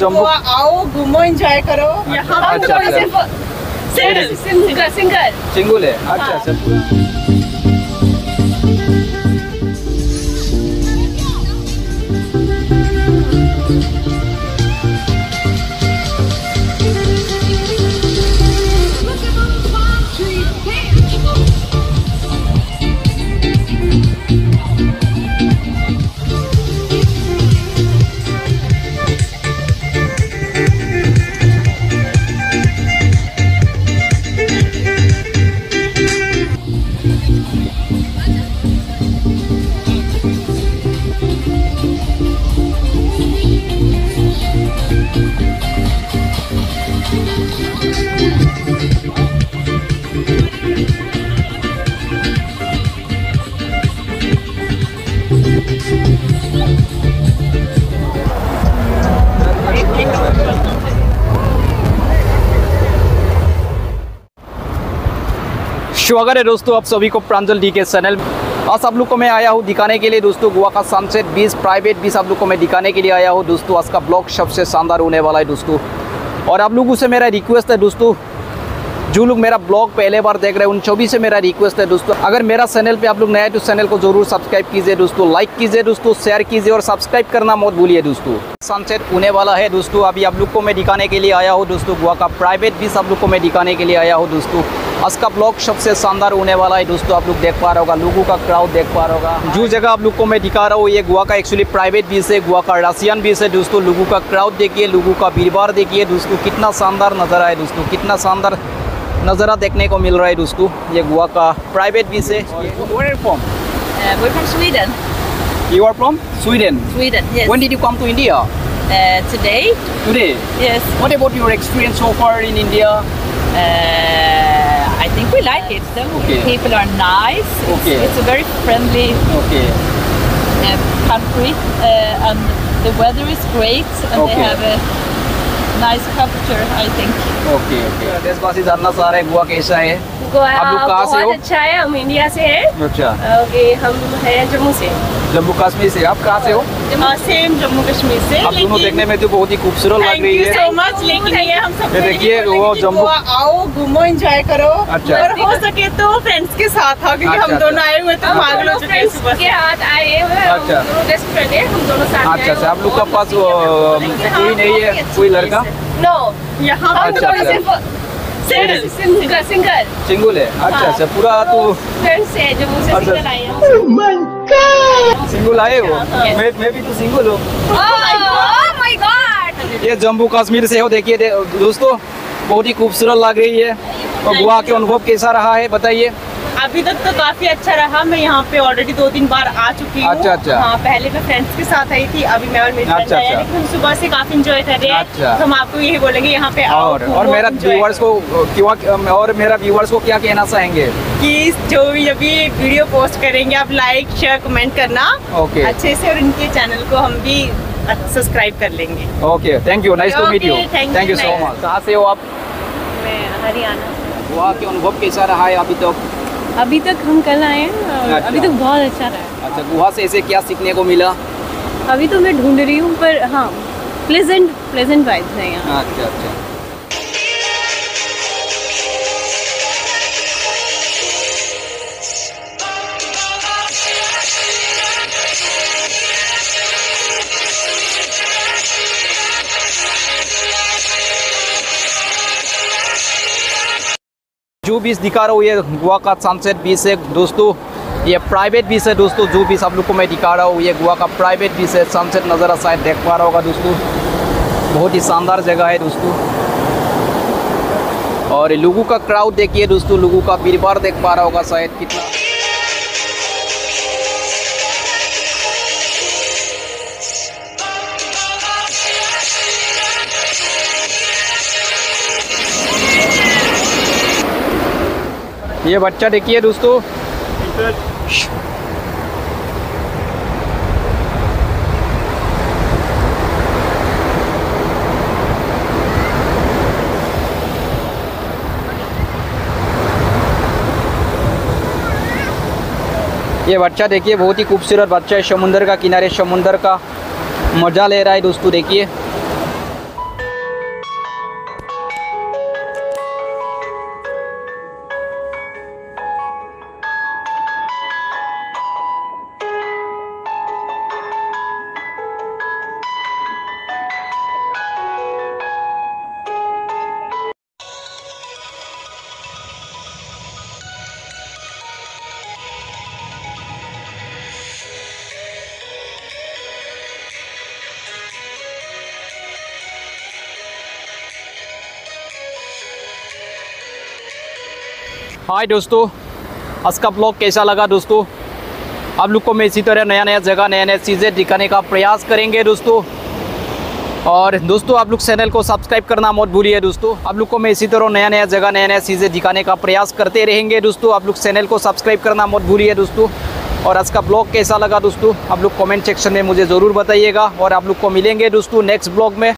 गोवा आओ, घूमो, एंजॉय करो। यहाँ सिंगल है। अच्छा अच्छा। स्वागत है दोस्तों आप सभी को प्रांजल डी के चैनल। आज आप लोग को मैं आया हूँ दिखाने के लिए दोस्तों गोवा का सनसेट बीच, प्राइवेट बीच आप लोग को मैं दिखाने के लिए आया हूँ दोस्तों। आज का ब्लॉग सबसे शानदार होने वाला है दोस्तों। और आप लोगों से मेरा रिक्वेस्ट है दोस्तों, जो लोग मेरा ब्लॉग पहले बार देख रहे हैं उन सभी से मेरा रिक्वेस्ट है दोस्तों, अगर मेरा चैनल पे आप लोग नए हैं तो चैनल को जरूर सब्सक्राइब कीजिए दोस्तों, लाइक कीजिए दोस्तों, शेयर कीजिए और सब्सक्राइब करना मत भूलिए दोस्तों। सनसेट होने वाला है दोस्तों, अभी आप लोग को मैं दिखाने के लिए आया हूँ दोस्तों। गोवा का प्राइवेट बीच आप लोग को मैं दिखाने के लिए आया हूँ दोस्तों। आज का ब्लॉग सबसे शानदार होने वाला है दोस्तों। आप लोग देख पा रहे होगा, लोगों का क्राउड देख पा रहे होगा। जो जगह आप लोग को मैं दिखा रहा हूँ ये गोवा का एक्चुअली प्राइवेट बीच है, गोवा का रशियन बीच है दोस्तों। लोगों का क्राउड देखिए, लोगों का भीड़भाड़ देखिए दोस्तों, कितना शानदार नज़ारा है दोस्तों, कितना शानदार नज़ारा देखने को मिल रहा है दोस्तों। ये गोवा का प्राइवेट बीच है। Where are you from? We're from Sweden. You are from Sweden? Sweden, yes. When did you come to India? Today. Today? Yes. What about your experience so far in India? I think we like it. The people are nice. Okay. It's a very friendly country, and the weather is great, and they have a nice culture, I think. Okay, okay. देशवासी जानना चाह रहे हैं गोवा कैसा है? गोवा आप लोग कहाँ से हो? अच्छा है, हम इंडिया से हैं। अच्छा। ओके, हम हैं जम्मू से। जम्मू कश्मीर से। आप कहाँ से हो? सेम जम्मू कश्मीर से। आप दोनों देखने में तो बहुत ही खूबसूरत लग रही है। Thank you so much. लेकिन ये हम सब देखिए वो जम्मू आओ, घूमो, एंजॉय करो और हो सके तो फ्रेंड्स के साथ आओ, क्योंकि हम दोनों आए हुए तो पागल हो चुके हैं। सुबह के हाथ आए हुए दोनों बेस्ट फ्रेंड है, हम दोनों साथ। अच्छा अच्छा। आप लोग का पास कोई नहीं है, कोई लड़का? नो, यहाँ सिंगल है। अच्छा अच्छा। पूरा तो फ्रेंड्स है जम्मू से, सिंगल आए हो? सिंगल आए हो? मैं भी तो सिंगल हूँ। Oh my god. ये जम्मू कश्मीर से हो, देखिए दोस्तों बहुत ही खूबसूरत लग रही है। और गोवा के अनुभव कैसा रहा है बताइए? अभी तक तो काफी अच्छा रहा। मैं यहाँ पे ऑलरेडी 2-3 बार आ चुकी हूँ। अच्छा अच्छा। हाँ, पहले मैं फ्रेंड्स के साथ आई थी, अभी मैं और मेरी फ्रेंड आई है। लेकिन हम सुबह से काफी एंजॉय कर रहे हैं। अच्छा। तो हम आपको यही बोलेंगे यहाँ पे आओ और मेरा व्यूअर्स को क्या कहना चाहेंगे कि जो भी अभी वीडियो पोस्ट करेंगे आप लाइक शेयर कमेंट करना अच्छे से, और इनके चैनल को हम भी सब्सक्राइब कर लेंगे। Okay, thank you. Nice to meet you. Thank you so much. कहाँ से हो आप? मैं हरियाणा। गोवा के अनुभव कैसा रहा है अभी तक? अभी तक हम कल आए हैं और अभी तक बहुत अच्छा रहा। अच्छा। गोवा से ऐसे क्या सीखने को मिला? अभी तो मैं ढूंढ रही हूँ, पर हाँ प्लेजेंट वाइब्स हैं यहाँ। अच्छा अच्छा। जो बीच दिखा रहा हूँ ये गोवा का सनसेट बीच है दोस्तों, ये प्राइवेट बीच है दोस्तों। जो बीच आप लोग को मैं दिखा रहा हूँ ये गोवा का प्राइवेट बीच है। सनसेट नज़ारा शायद देख पा रहा होगा दोस्तों, बहुत ही शानदार जगह है दोस्तों। और लोगों का क्राउड देखिए दोस्तों, लोगों का भीड़भाड़ देख पा रहा होगा शायद कितना। ये बच्चा देखिए दोस्तों, बहुत ही खूबसूरत बच्चा है। समुंदर का किनारे समुंदर का मजा ले रहा है दोस्तों। देखिए हाय दोस्तों, आज का ब्लॉग कैसा लगा दोस्तों? आप लोग को मैं इसी तरह नया नया जगह नया नया चीज़ें दिखाने का प्रयास करेंगे दोस्तों। और दोस्तों आप लोग चैनल को सब्सक्राइब करना मत भूलिए दोस्तों। आप लोग को मैं इसी तरह नया नया जगह नया नया चीज़ें दिखाने का प्रयास करते रहेंगे दोस्तों। आप लोग चैनल को सब्सक्राइब करना मत भूलिए दोस्तों। और आज का ब्लॉग कैसा लगा दोस्तों, आप लोग कमेंट सेक्शन में मुझे ज़रूर बताइएगा। और आप लोग को मिलेंगे दोस्तों नेक्स्ट ब्लॉग में।